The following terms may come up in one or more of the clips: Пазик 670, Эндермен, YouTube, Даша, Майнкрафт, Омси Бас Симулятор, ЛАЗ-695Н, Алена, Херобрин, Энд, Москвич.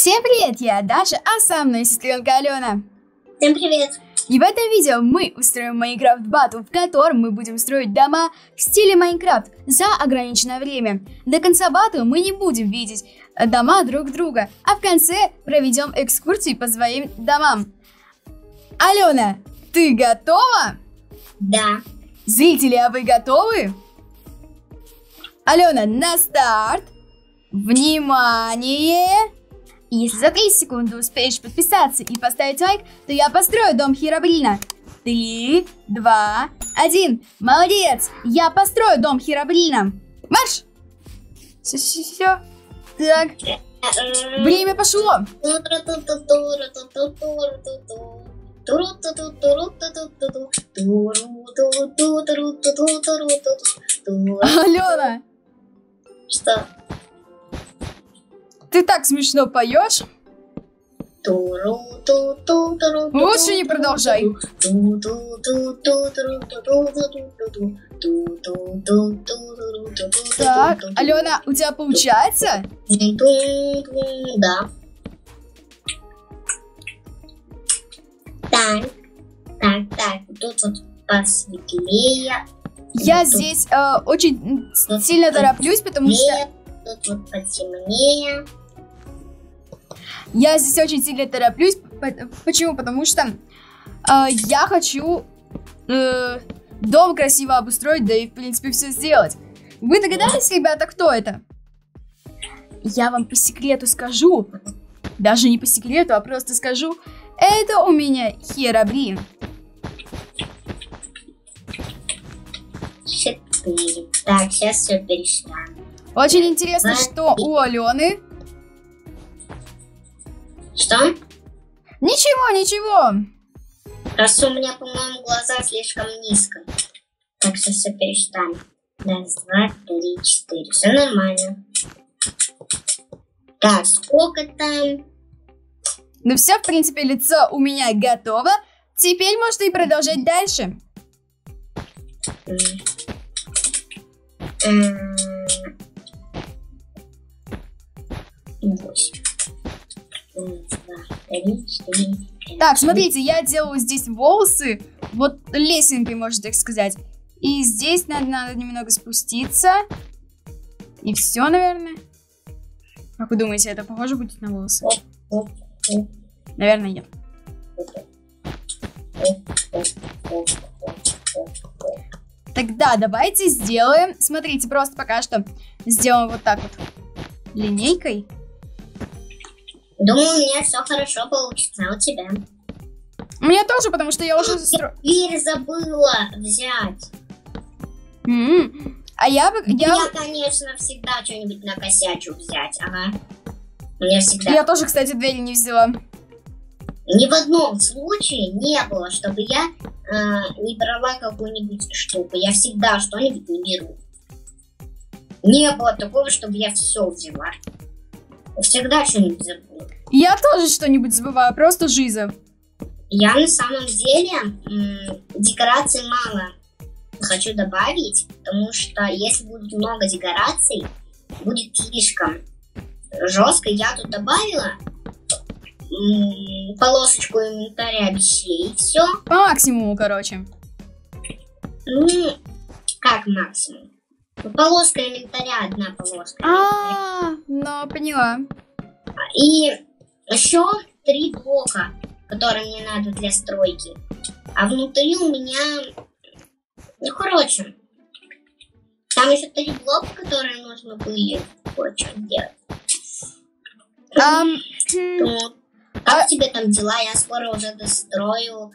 Всем привет, я Даша, а со мной сестренка Алена. Всем привет. И в этом видео мы устроим Майнкрафт батл, в котором мы будем строить дома в стиле Майнкрафт за ограниченное время. До конца батла мы не будем видеть дома друг друга, а в конце проведем экскурсию по своим домам. Алена, ты готова? Да. Зрители, а вы готовы? Алена, на старт! Внимание! Если за 3 секунды успеешь подписаться и поставить лайк, то я построю дом Херобрина. 3, 2, 1. Молодец! Я построю дом Херобрина. Марш! Все. Так. Время пошло. Алена! Что? Ты так смешно поешь. Лучше не продолжай. Так, Алена, у тебя получается? Да. Так, тут посветлее. Я здесь очень сильно тороплюсь, потому что... Тут потемнее. Я здесь очень сильно тороплюсь. Почему? Потому что я хочу дом красиво обустроить, да и, в принципе, все сделать. Вы догадались, ребята, кто это? Я вам по секрету скажу. Даже не по секрету, а просто скажу. Это у меня Херобрин. 4. Так, сейчас все перешла. Очень интересно, что у Алены. Что? Ничего. Раз у меня, по-моему, глаза слишком низко. Так, сейчас все перечитаем. 1, 2, 3, 4. Все нормально. Так, сколько там? Ну все, в принципе, лицо у меня готово. Теперь можно и продолжать дальше. Так, смотрите, я делаю здесь волосы, вот лесенкой, можно так сказать. И здесь надо немного спуститься. И все, наверное. Как вы думаете, это похоже будет на волосы? Наверное, нет. Тогда давайте сделаем, смотрите, просто пока что сделаем вот так вот линейкой. Думаю, у меня все хорошо получится, а у тебя? У меня тоже, потому что я уже... Дверь забыла взять. А я, конечно, всегда что-нибудь накосячу взять, ага. Я всегда... Я тоже, кстати, двери не взяла. Ни в одном случае не было, чтобы я не брала какую-нибудь штуку. Я всегда что-нибудь не беру. Не было такого, чтобы я все взяла. Всегда что-нибудь забыла. Я тоже что-нибудь забываю, просто жиза. Я на самом деле декораций мало хочу добавить, потому что если будет много декораций, будет слишком жестко. Я тут добавила полосочку инвентаря вещей и все. По максимуму, короче. Ну, как максимум? Полоска инвентаря, одна полоска. Ну, поняла. И еще 3 блока, которые мне надо для стройки. А внутри у меня... Ну, короче. Там еще 3 блока, которые нужно было кое-что делать. Как тебе там дела? Я скоро уже дострою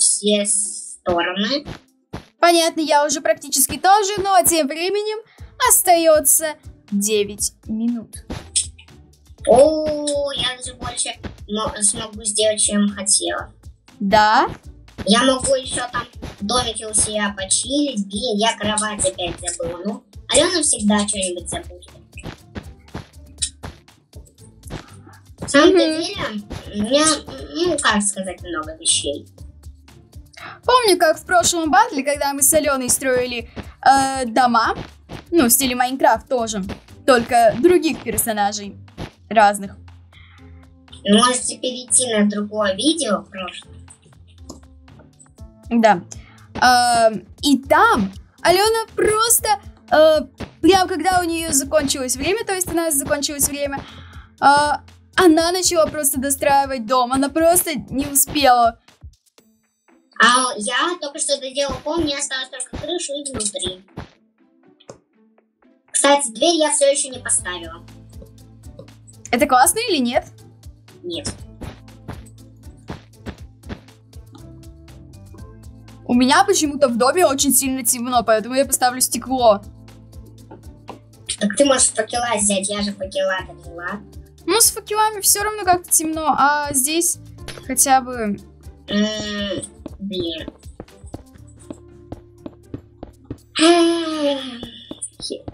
все стороны. Понятно, я уже практически тоже, но тем временем остается 9 минут. О, я даже больше смогу сделать, чем хотела. Да? Я могу еще там домики у себя почилить. Блин, я кровать опять забыла. Ну, Алена всегда что-нибудь забудет. На самом деле, у меня, ну, как сказать, много вещей. Помню, как в прошлом батле, когда мы с Аленой строили дома, ну, в стиле Майнкрафт тоже, только других персонажей разных. Вы можете перейти на другое видео в прошлом. Да. И там Алена просто, прям когда у нее закончилось время, то есть у нас закончилось время, она начала просто достраивать дом, она просто не успела. А я только что доделала пол, мне осталось только крышу и внутри. Кстати, дверь я все еще не поставила. Это классно или нет? Нет. У меня почему-то в доме очень сильно темно, поэтому я поставлю стекло. Так ты можешь факела взять, я же факела доделала. Ну, с факелами все равно как-то темно, а здесь хотя бы... Блин.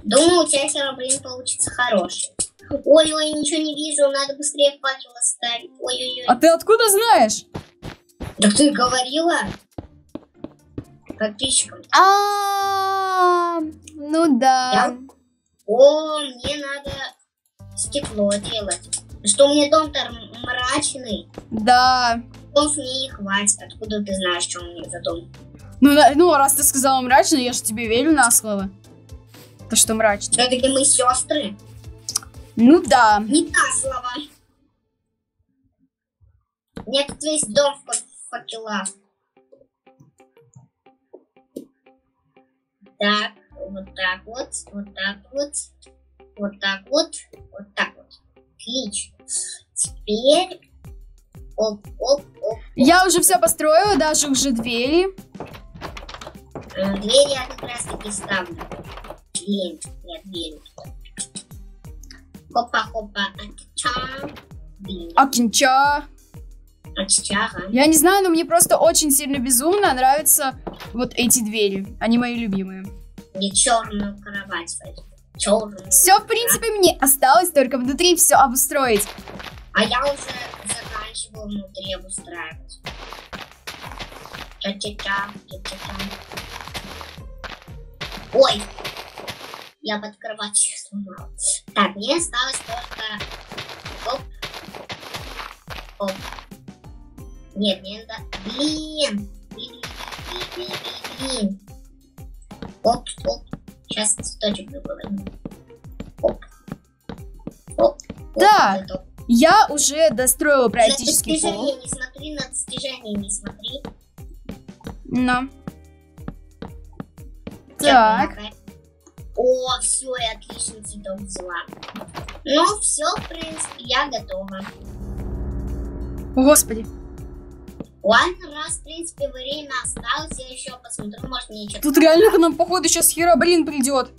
Думаю, у тебя Херобрин получится хороший. Ой-ой, ничего не вижу, надо быстрее факел оставить. Ой-ой-ой. А ты откуда знаешь? Так ты говорила. Подписчикам. Ну да. О, мне надо стекло делать. Что мне дом-то мрачный. Да. Дом мне не хватит. Откуда ты знаешь, что у меня за дом? Ну, раз ты сказала мрачный, я же тебе верю на слово. То, что мрачный. Все-таки мы сестры. Ну да. Не та слова. У меня тут весь дом в факелах. Так, вот так вот, вот так вот, вот так вот, вот так вот. Отлично. Теперь... Оп-оп-оп. Я уже все построила, даже уже двери. Двери я как раз таки ставлю. Блин, я двери. Хопа-хопа, акча. Акинча. Я не знаю, но мне просто очень сильно безумно нравятся вот эти двери. Они мои любимые. И черную кровать. Черную. Все, в принципе, мне осталось только внутри все обустроить. А я уже заканчиваю внутри обустраивать. Ой! Я под кроватью сломала. Так, мне осталось только... Оп. Оп. Нет, мне надо... Блин! Блин! Оп, оп. Сейчас цветочек добавим. Оп. Оп. Так, я уже достроила практически пол. На достижение не смотри, на достижение не смотри. Но. Так. О, все, я отлично цветок взяла. Ну, все, в принципе, я готова. Господи. Ладно, у нас, в принципе, время осталось, я еще посмотрю, может, мне что-то... Тут реально к нам, походу, сейчас Херобрин придет.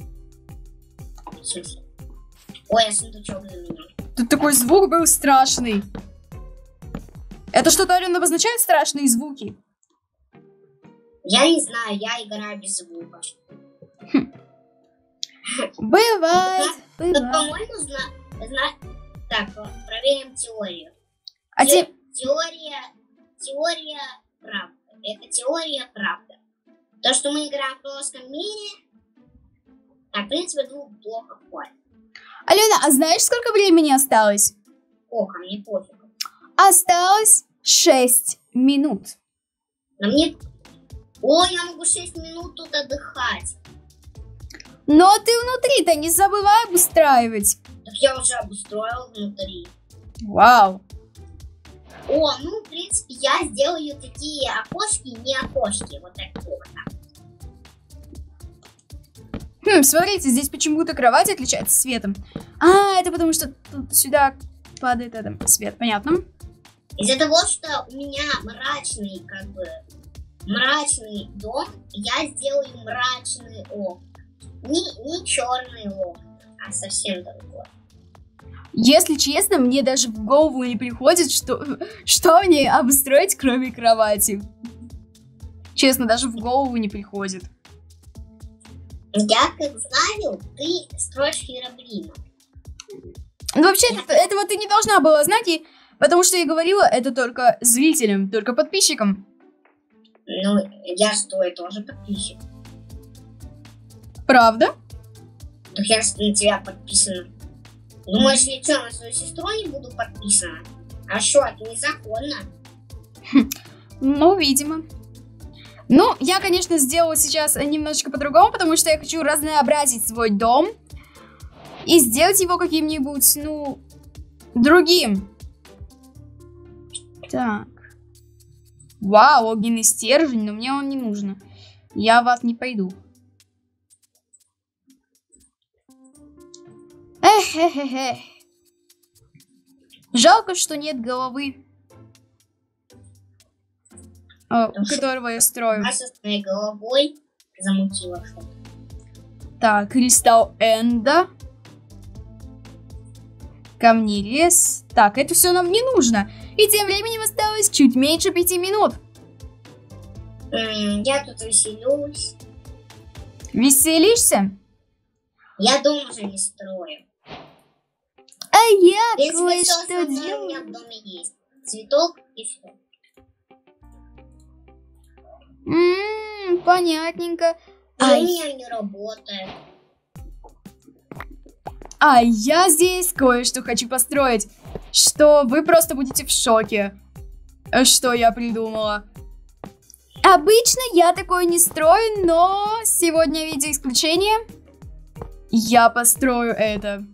Ой, а сундучок на меня. Тут такой звук был страшный. Это что-то, Алена, обозначает страшные звуки? Я не знаю, я играю без звука. Бывает, по-моему, так, проверим теорию. А теория... Теория правды. Это теория правды. То, что мы играем в плоском мире, так, в принципе, двух блоков хватит. Алена, а знаешь, сколько времени осталось? Ох, а мне пофиг. Осталось 6 минут. Но мне... Ой, я могу 6 минут тут отдыхать. Но ты внутри-то не забывай обустраивать. Так я уже обустроил внутри. Вау. О, ну, в принципе, я сделаю такие окошки, не окошки, вот так вот. Смотрите, здесь почему-то кровать отличается светом. А, это потому что тут сюда падает этот свет, понятно? Из-за того, что у меня мрачный, как бы, мрачный дом, я сделаю мрачный окна. Не черный окна, а совсем другой. Если честно, мне даже в голову не приходит, что в ней обустроить, кроме кровати. Честно, даже в голову не приходит. Я как знаю, ты строишь Херобрина. Ну, вообще, этого ты не должна была знать, потому что я говорила это только зрителям, только подписчикам. Ну, я что, я тоже подписчик. Правда? Так я же на тебя подписана. Думаешь, я что, на свою сестру не буду подписана? А что, это незаконно? Ну, видимо. Ну, я, конечно, сделала сейчас немножечко по-другому, потому что я хочу разнообразить свой дом и сделать его каким-нибудь, ну, другим. Так. Вау, огненный стержень, но мне он не нужен. Я в ад не пойду. Эх. Жалко, что нет головы, которого я строю. А со своей головой замутила что-то. Так, кристалл Энда. Камни лес. Так, это все нам не нужно. И тем временем осталось чуть меньше 5 минут. Я тут веселюсь. Веселишься? Я дом уже не строю. А я кое-что делаю. У меня в доме есть цветок и все. Понятненько. А я не работаю. А я здесь кое-что хочу построить, что вы просто будете в шоке, что я придумала. Обычно я такое не строю, но сегодня, видя исключение, я построю это.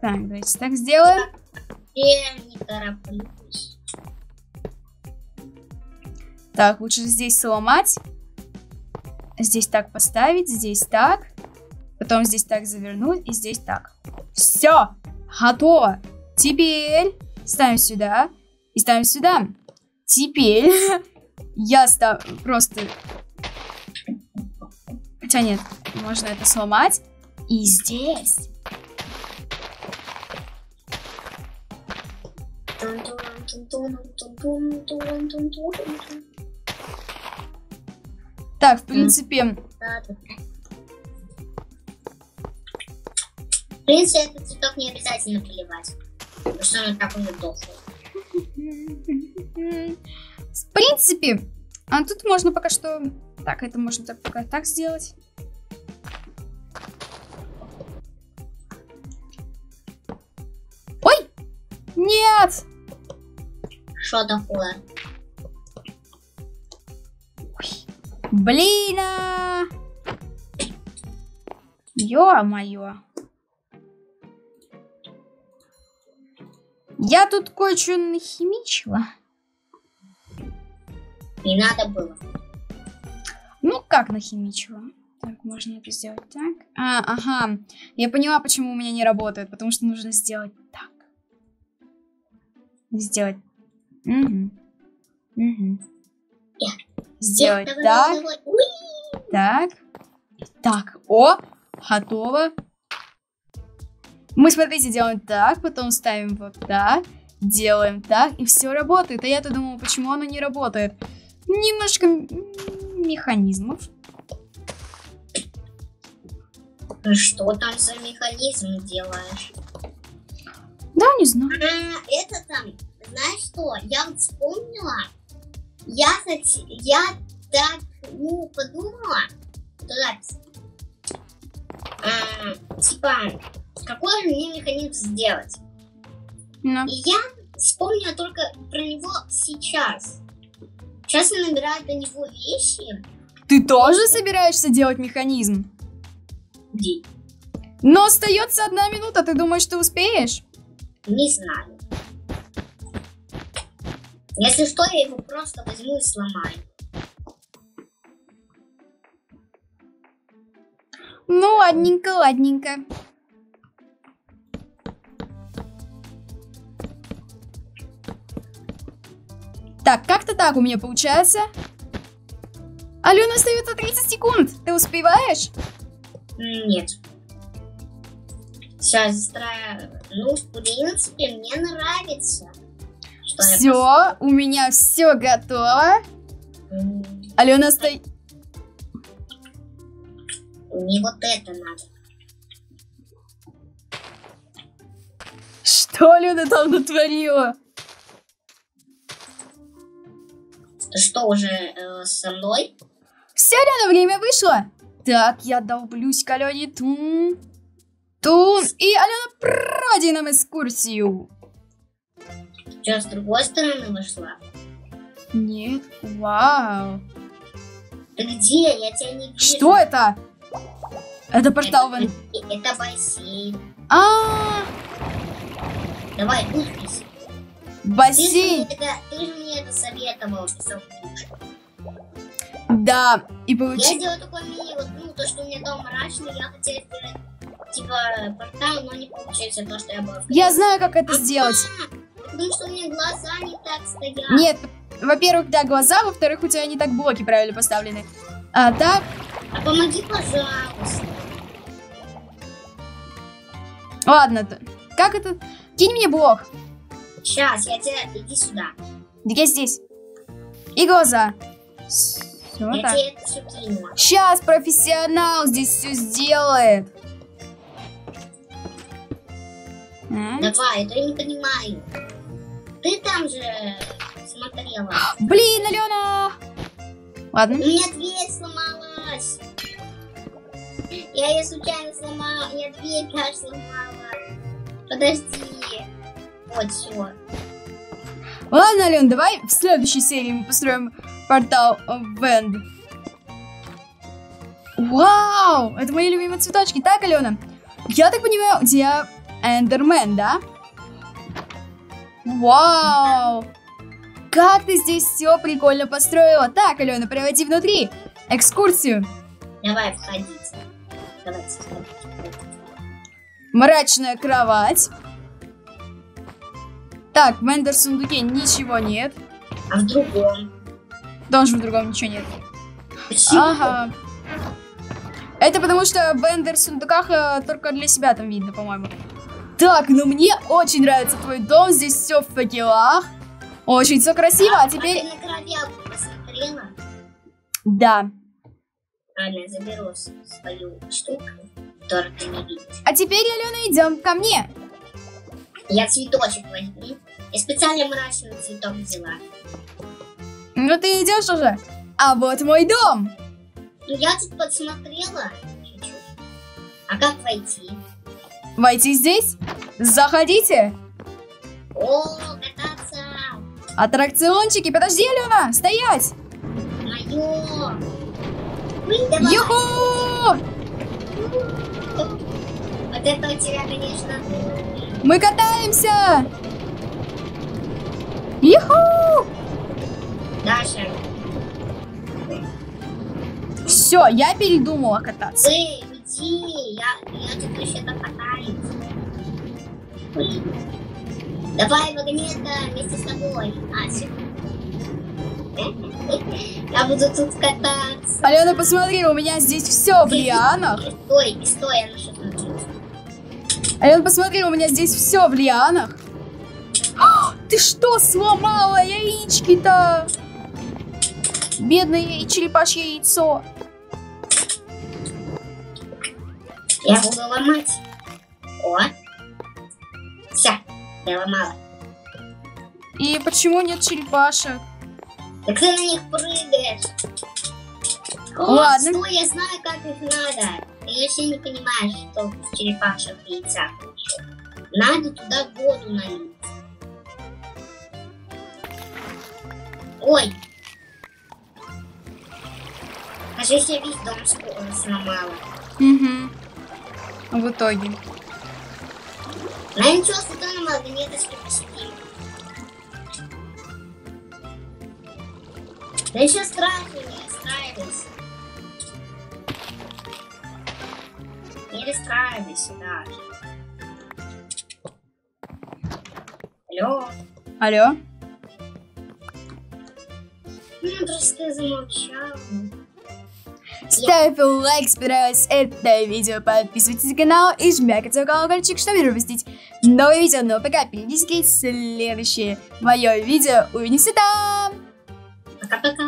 Так, давайте так сделаем. Я не тороплюсь. Так, лучше здесь сломать. Здесь так поставить, здесь так. Потом здесь так завернуть и здесь так. Все, готово. Теперь ставим сюда и ставим сюда. Теперь я ставлю просто... Хотя нет, можно это сломать. И здесь. Так, в принципе... В принципе, этот цветок не обязательно поливать, потому что он такой недохлый. В принципе, а тут можно пока что... Так, это можно так, пока так сделать. Ой! Нет! Что такое? Блин! Ё-моё! Я тут кое-что нахимичила. Не надо было. Ну, как нахимичила? Так, можно это сделать так. А, ага. Я поняла, почему у меня не работает. Потому что нужно сделать так. Сделать. Угу. Сделать так. Так. Так. О, готово. Мы, смотрите, делаем так, потом ставим вот так, делаем так, и все работает. А я-то думала, почему оно не работает. Немножко механизмов. Что там за механизм делаешь? Да, не знаю. Это там, знаешь что, я вот вспомнила, я так, ну, подумала, типа, какой же мне механизм сделать? No. И я вспомнила только про него сейчас. Сейчас я набираю до него вещи. Ты тоже собираешься делать механизм? День. Но остается 1 минута, ты думаешь, ты успеешь? Не знаю. Если что, я его просто возьму и сломаю. Ну, ладненько, ладненько. Так, как-то так у меня получается. Алена, остается 30 секунд. Ты успеваешь? Нет. Сейчас застраю. Ну, в принципе, мне нравится. Все, у меня все готово. Алена, стой. Мне вот это надо. Что Алена там натворила? Что, уже со мной? Все, Алена, время вышло. Так, я долблюсь к Алене. Тун и Алена, пройди нам экскурсию. Что, с другой стороны вышла? Нет, вау. Ты где? Я тебя не вижу. Что это? Это портал. Это бассейн. Давай, пускайся. Бассейн. Ты же мне это советовал, писал книжку. Да, и получилось. Я делаю такой мини-вот, ну, то, что у меня дом мрачный, я хотела сделать, типа, портал, но не получается то, что я была. Я знаю, как это сделать. Потому что у меня глаза не так стоят. Нет, во-первых, да, глаза, во-вторых, у тебя не так блоки правильно поставлены. А так... А помоги, пожалуйста. Ладно, как это... Кинь мне блок. Сейчас, я тебя... Иди сюда. Я здесь. И глаза. Вот я тебе это все кинула. Сейчас профессионал здесь все сделает. Давай, я не понимаю. Ты там же смотрела. Блин, Алена! Ладно. У меня дверь сломалась. Я ее случайно сломала. Я дверь даже сломала. Подожди. Вот все. Ладно, Алена, давай в следующей серии мы построим портал в Энд. Вау! Это мои любимые цветочки. Так, Алена, я так понимаю, у тебя Эндермен, да? Вау! Как ты здесь все прикольно построила. Так, Алена, проводи внутри экскурсию. Давай, входите. Давайте. Мрачная кровать. Так, в Эндер-сундуке ничего нет. А в другом? Тоже в другом ничего нет. Почему? Ага. Это потому, что в Эндер-сундуках только для себя там видно, по-моему. Так, ну мне очень нравится твой дом. Здесь все в факелах. Очень все красиво. А теперь... Ты на кровяку посмотрела? Да. Ладно, я заберу свою штуку, которую ты не видишь. А теперь, Алена, идем ко мне. Я цветочек возьму. Я специально мрачный цветок взяла. Ну ты идешь уже? А вот мой дом. Ну я тут подсмотрела чуть-чуть. А как войти? Войти здесь? Заходите. О, кататься. Аттракциончики. Подожди, Алена, стоять. Моё. Юху! Вот это у тебя, конечно. Мы катаемся! Иху! Даша! Все, я передумала кататься. Эй, уйди! Я тут еще-то катаюсь. Давай вагонета вместе с тобой, Ася. Я буду тут кататься. Алена, посмотри, у меня здесь все в лианах. Стой, я на что-то начала. Алена, посмотри, у меня здесь все в лианах. А, ты что, сломала яички-то? Бедное черепашье яйцо. Я буду ломать. О. Все, я ломала. И почему нет черепашек? Так ты на них прыгаешь. Ладно. О, стой, я знаю, как их надо. Ты вообще не понимаешь, что в черепашьих яйцах еще. Надо туда воду налить. Ой. Кажется, я весь дом сломала. Угу. В итоге. Наверное, что-то на магниточке посидим. Да еще страшно, не расстраивайся. Не расстраивайся, Даша. Алло. Алло. Ну, просто замолчала. Ставь лайк, понравилось это видео, подписывайтесь на канал и жмякайте колокольчик, чтобы не пропустить новые видео. Но пока, перейдите в следующее мое видео. Увидимся там! Пока-пока!